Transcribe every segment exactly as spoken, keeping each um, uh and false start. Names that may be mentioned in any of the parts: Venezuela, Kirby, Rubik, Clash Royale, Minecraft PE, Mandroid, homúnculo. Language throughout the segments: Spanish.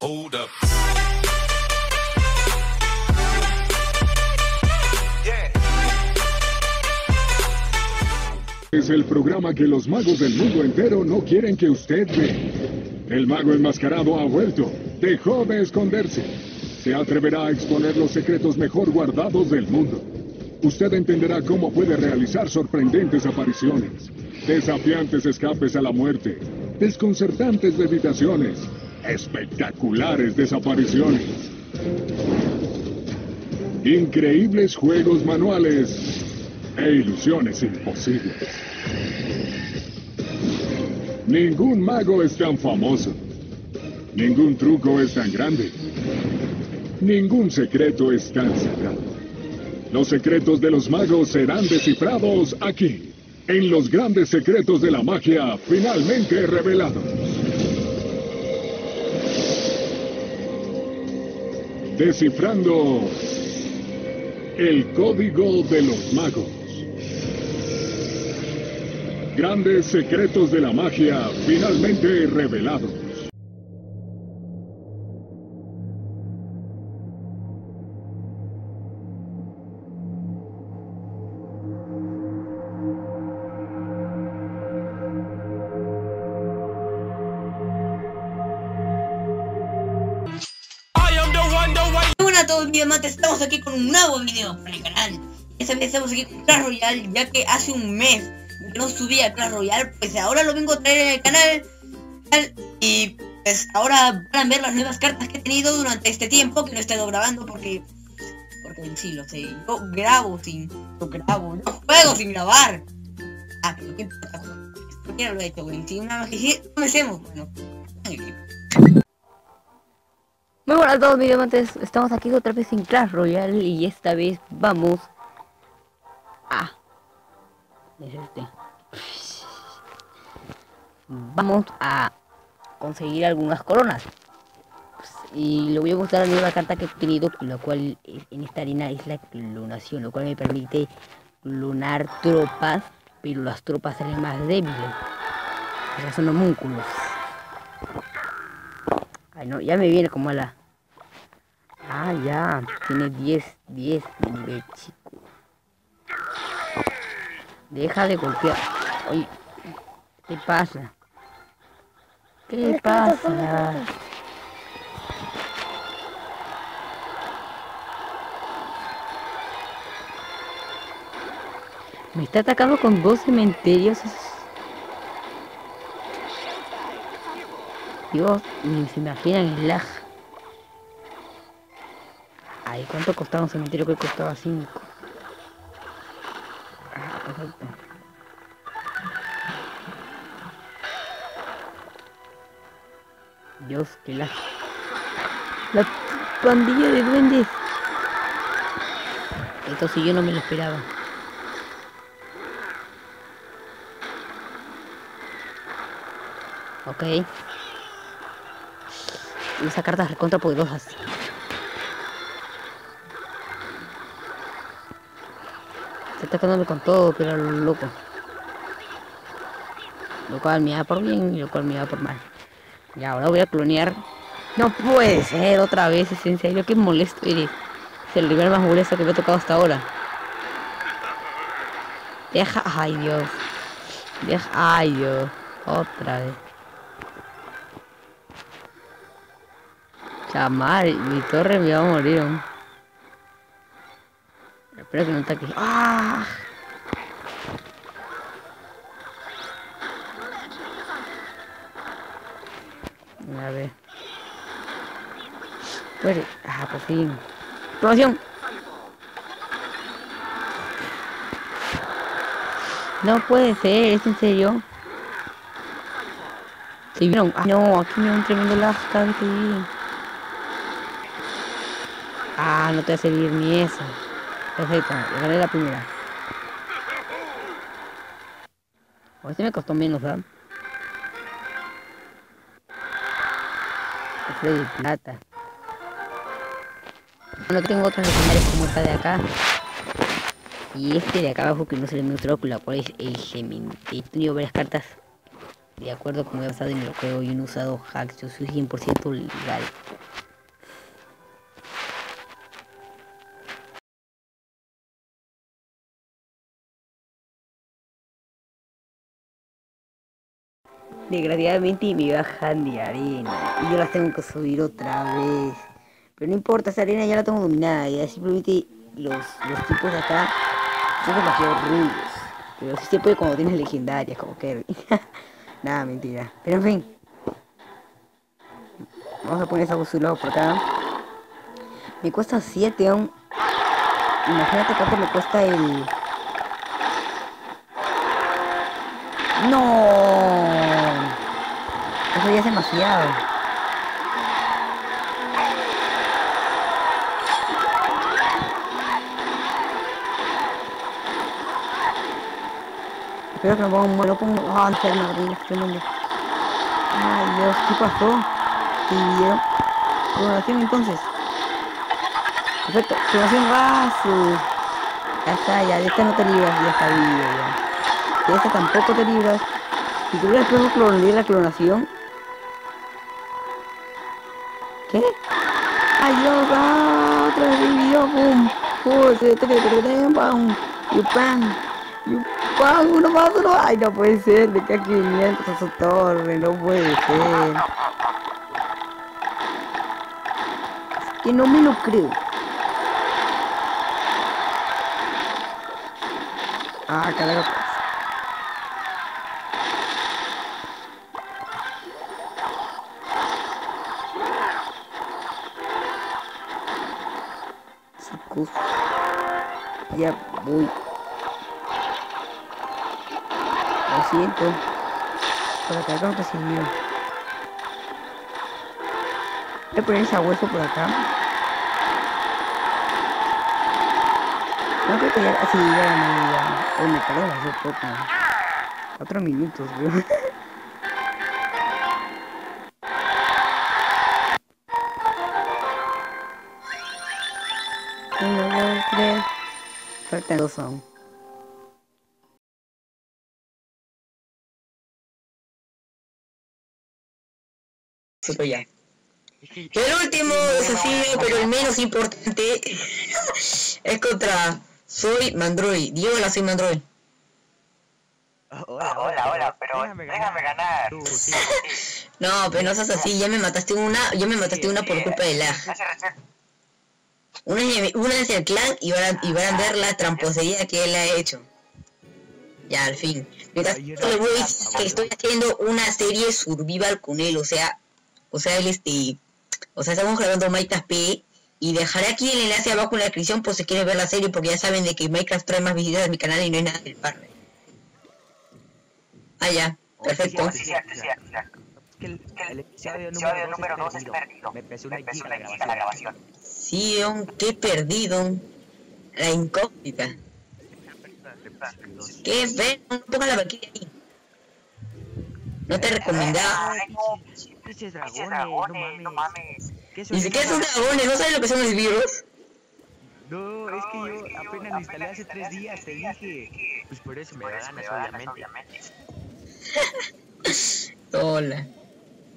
Hold up. Es el programa que los magos del mundo entero no quieren que usted vea. El mago enmascarado ha vuelto. Dejó de esconderse. Se atreverá a exponer los secretos mejor guardados del mundo. Usted entenderá cómo puede realizar sorprendentes apariciones, desafiantes escapes a la muerte, desconcertantes levitaciones, espectaculares desapariciones, increíbles juegos manuales e ilusiones imposibles. Ningún mago es tan famoso. Ningún truco es tan grande. Ningún secreto es tan sagrado. Los secretos de los magos serán descifrados aquí, en Los Grandes Secretos de la Magia, finalmente revelados. Descifrando el Código de los Magos. Grandes Secretos de la Magia, finalmente revelados. Estamos aquí con un nuevo video para el canal. Esta vez estamos aquí con Clash Royale, ya que hace un mes no subía Clash Royale, pues ahora lo vengo a traer en el canal. Y pues ahora van a ver las nuevas cartas que he tenido durante este tiempo que no he estado grabando, porque porque en sí lo sé, yo grabo sin yo grabo, no juego sin grabar. Ah, pero qué importa, ¿por qué no lo he hecho, güey? Si una vez que comencemos, bueno. Muy buenas a todos, videomantes, estamos aquí otra vez en Clash Royale y esta vez vamos a... Es este. Vamos a conseguir algunas coronas. Y le voy a mostrar la nueva carta que he tenido, la cual en esta arena es la clonación, lo cual me permite clonar tropas, pero las tropas salen más débiles. Esas son homúnculos. Ay, no, ya me viene como a la... Ah, ya. Tiene diez, diez de nivel, chico. Deja de golpear. Oye, ¿qué pasa? ¿Qué pasa? Me está atacando con dos cementerios. Dios, ni se imaginan el lag. Ay, ¿cuánto costaba un cementerio? Que costaba cinco. Ah, perfecto. Dios, qué lag. La pandilla de duendes. Esto sí yo no me lo esperaba. Ok. Y esas cartas recontra poderosas. Está atacándome con todo, pero lo loco. Lo cual me da por bien y lo cual me da por mal. Y ahora voy a clonear. No puede ser otra vez, es en serio, qué molesto eres. Es el rival más molesto que me ha tocado hasta ahora. Deja, ay Dios. Deja, ay Dios. Otra vez. Chamar, mi torre me va a morir. Espero que no ataque. ¡Ah! A ver. Muere. Ah, por fin. ¡Promoción! No puede ser, ¿es en serio? ¿Se vieron? Ah, no, aquí me da un tremendo lag cada vez que viene. Ah, no te va a servir ni eso. Perfecto, le gané la primera. O este me costó menos, ¿verdad? Cofre de plata. Bueno, tengo otros escenarios como esta de acá. Y este de acá abajo que no se le mostró, con la cual es el cementerio. He tenido varias cartas de de acuerdo como he pasado en el juego, yo no he usado hacks, yo soy cien por ciento legal. Desgraciadamente me bajan de arena y yo las tengo que subir otra vez, pero no importa, esa arena ya la tengo dominada, ya simplemente los, los tipos de acá son demasiado rudos, pero sí se puede cuando tienes legendarias como Kirby. Nada, mentira, pero en fin, vamos a poner esa voz de un lado por acá. Me cuesta siete aún, imagínate cuánto me cuesta el... ¡No! Eso ya es demasiado. Espero que no ponga un muero con... ¡Ah, no, no, no, no, no! ¡Ay, Dios! ¿Qué pasó? ¿Qué video? ¿Clonación entonces? Perfecto. ¡Clonación va! Ya está, ya. De esta no te libras. Ya está, ya. De esta tampoco te libras. Si tú hubieras puesto clonar la clonación... ¿Qué? ¡Ay, Dios! ¡Ah! ¡Otra vez el video! ¡Bum! ¡Bum! ¡Yupan! ¡Yupan! ¡Uno más! ¡Uno! ¡Ay, no puede ser! ¡De que aquí quinientos a su torre! ¡No puede ser! Es que no me lo creo. ¡Ah, carajo! Ya voy. Lo siento. Por acá creo que sirvió. Voy a poner ese hueso por acá. No creo que ya así ya me ya. Oh, me parece hace poco. Cuatro minutos, bro. Uno, dos, tres. Faltan dos aún. Estoy ya. El último desafío, pero el menos importante, es contra Soy Mandroid. Dígala, Soy Mandroid. Hola, hola, hola, pero déjame, déjame ganar. Tú, sí. No, pero no seas así. Ya me mataste una, ya me mataste sí, una por sí, culpa de la... Una es, una es el clan y van, y van a ver la tramposería que él ha hecho. Ya, al fin. Mientras le voy a decir que estoy haciendo una serie survival con él, o sea... O sea, él este... O sea, estamos grabando Minecraft P E. Y dejaré aquí el enlace abajo en la descripción por si quieren ver la serie, porque ya saben de que Minecraft trae más visitas a mi canal y no hay nada del par. Ah, ya. Perfecto. Que el, que el episodio número dos es perdido. Me pesó una giga la grabación. Sí, qué perdido. La incógnita. Qué ver, no pongas la vaquilla ahí. No te recomendaba. Pinches dragones, no mames. Ni siquiera son dragones, ¿no sabes lo que son los virus? No, es que yo apenas lo instalé hace tres días, te dije. Pues por eso me da ganas, obviamente. Hola.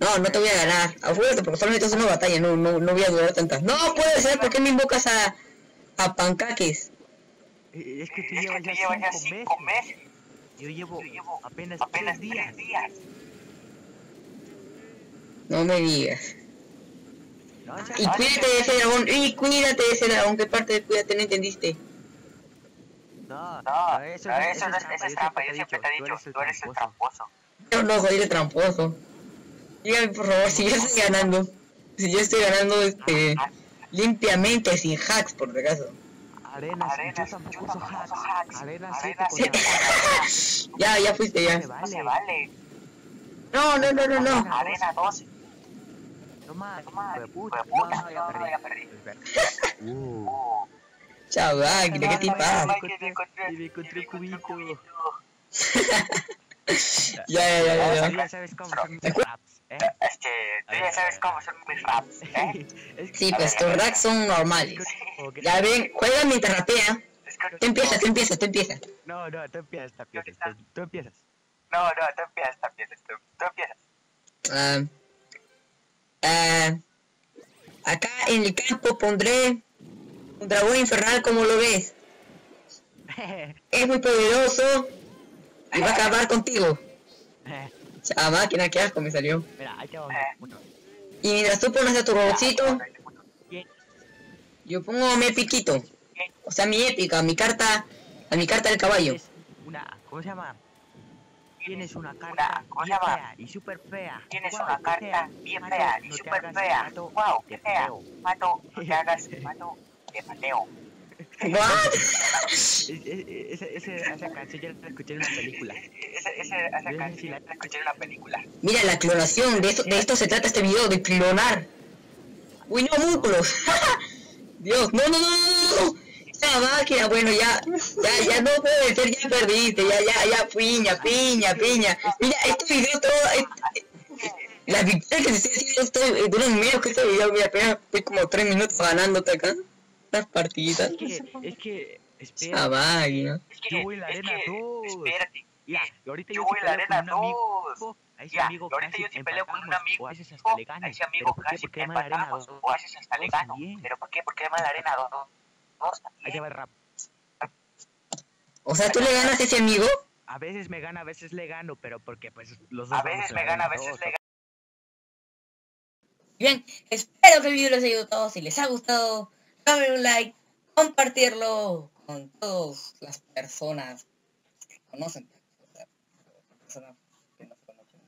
No, no te voy a ganar. Afuera, porque solamente es una batalla. No, no, no voy a durar tantas. No puede ser, ¿por qué me invocas a, a pancaques? Es que tú llevas ya cinco meses. Yo llevo apenas tres días. No me digas. Y cuídate de ese dragón. Y cuídate de ese dragón. ¿Qué parte de cuídate no entendiste? No, no, eso no es trampa. Yo siempre te he dicho, tú eres el tramposo. Yo no soy el tramposo. Dígame por favor, si yo estoy ganando, si yo estoy ganando este limpiamente, sin hacks por si acaso. Arenas, arenas, yo tampoco hacks. hacks. Arenas, arenas, siete. Ya, ya fuiste ya. No se vale. No, no, no, no, no. Arena doce. Toma, toma, de puta, no, ya perdí. Chaval, ¿de qué te pasa? Y me encontré un cubito. Ya, ya, ya, ya, ya. Sabes cómo son mis raps, ¿eh? Es que tú ya sabes cómo son mis raps, ¿eh? Sí, pues tus raps son normales. Ya ven, juega mientras rapea. Tú empiezas, tú empiezas, tú empiezas. No, no, tú empiezas, tú empiezas, tú empiezas. No, no, tú empiezas también, tú, tú empiezas. Ah, ah, acá en el campo pondré un dragón infernal, como lo ves. Es muy poderoso y va a acabar contigo. Ah, máquina, qué asco me salió. Mira, ahí te va uno. Y mientras tú pones a tu robotcito, yo pongo mi epiquito. O sea, mi épica, mi carta, a mi carta del caballo. Una, ¿cómo se llama? Tienes una carta bien fea y super fea. Tienes una carta bien fea y super fea. Wow, qué fea. Mato, no te hagas, mato, te mateo. ¿What? Esa canción yo la escuché en una película. Esa canción la escuché en una película. Mira, la clonación, de esto, de esto se trata este video, de clonar. Uy, no, músculos. Dios, no, no, no, no, no. Ya, máquina, bueno, ya, ya, ya no puede ser, ya perdiste, ya, ya, ya, piña, piña, piña. Mira, este video todo, este, la victoria que se está haciendo, esto dura menos que este video, mira, apenas estoy como tres minutos ganándote acá, las partiditas. Es que, es que, espera, ah, máquina. Es que, yo voy a la arena dos, espérate, ya, ahorita yo voy a la arena dos. Ya, ahorita yo te peleo con un amigo, a ese amigo casi que empatamos, o a veces hasta le gano, pero ¿por qué? ¿Por qué más la arena dos? Ahí te va el rap. O sea, ¿tú le ganas a ese amigo? A veces me gana, a veces le gano, pero porque pues los dos. A veces me gana, a veces le gano. Bien, espero que el video les haya gustado. Si les ha gustado, dame un like, compartirlo con todas las personas que conocen. Personas que no se conocen.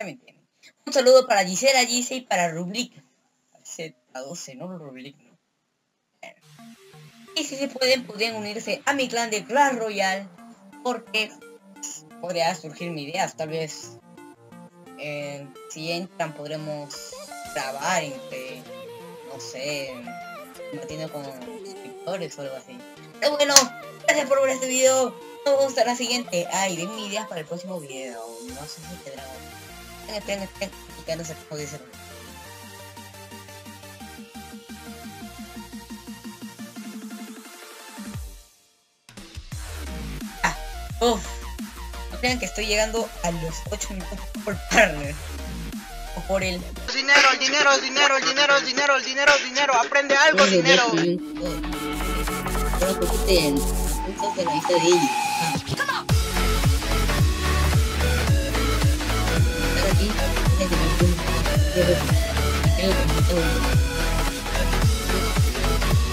Ya me entienden. Un saludo para Gisela, Gise y para Rubik. Z doce, no Rubik, no. Y si se pueden, pueden unirse a mi clan de Clash Royale, porque podría surgir mi idea. Tal vez eh, si entran podremos grabar entre, no sé, compartiendo con suscriptores o algo así. Pero bueno, gracias por ver este video. Nos vemos hasta la siguiente. Ay, denme ideas para el próximo video. No sé si tendrán. Esperen, esperen, y que no se puede hacer. Uff, no crean que estoy llegando a los ocho minutos por partner. O por el dinero, el dinero, el dinero, el dinero, el dinero, el dinero, el dinero, aprende algo, el dinero. Pero preocupen, puntos de la vista de ellos. Estar aquí, desde mi punto de vista, creo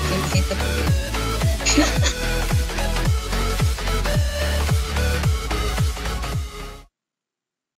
que me siento bien. Yo me siento bien.